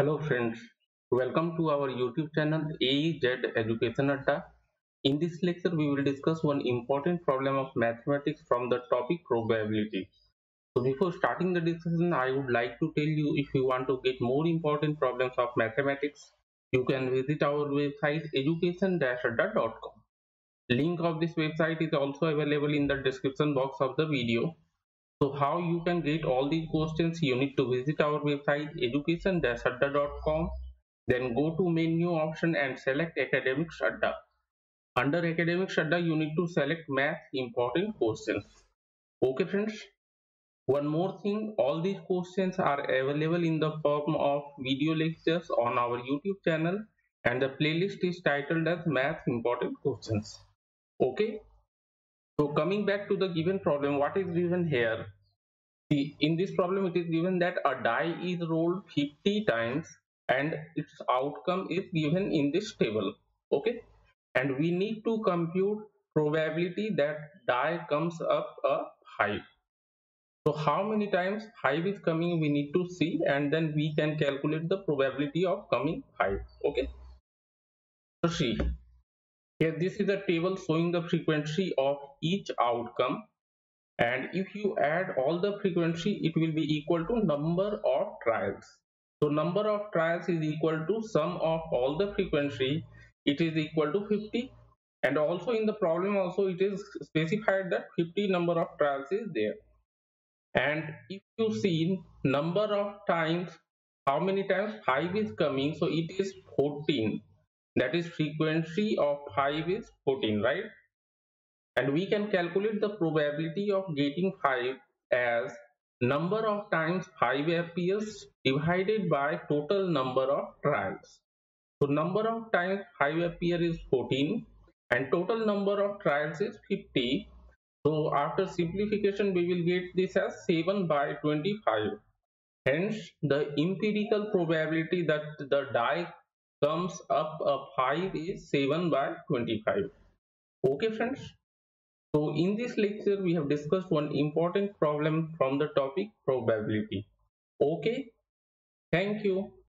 Hello friends, welcome to our YouTube channel EEZ Education-Adda. In this lecture we will discuss one important problem of mathematics from the topic probability. So before starting the discussion, I would like to tell you, if you want to get more important problems of mathematics, you can visit our website education-adda.com. Link of this website is also available in the description box of the video. So how you can get all these questions, you need to visit our website education-adda.com, then go to menu option and select Academics Adda. Under Academics Adda, you need to select Math Important Questions. Okay friends, one more thing, all these questions are available in the form of video lectures on our YouTube channel, and the playlist is titled as Math Important Questions. Okay. So coming back to the given problem, what is given here? See, in this problem it is given that a die is rolled 50 times and its outcome is given in this table. Okay, and we need to compute probability that die comes up a 5. So how many times 5 is coming we need to see, and then we can calculate the probability of coming 5. Okay, so see, here this is a table showing the frequency of each outcome, and if you add all the frequency it will be equal to number of trials. So number of trials is equal to sum of all the frequency, it is equal to 50, and also in the problem also it is specified that 50 number of trials is there. And if you see number of times, how many times 5 is coming, so it is 14. That is frequency of 5 is 14, right? And we can calculate the probability of getting 5 as number of times 5 appears divided by total number of trials. So number of times 5 appear is 14 and total number of trials is 50. So after simplification we will get this as 7/25. Hence the empirical probability that the die comes up a 5 is 7/25. Okay friends, so in this lecture we have discussed one important problem from the topic probability. Okay, thank you.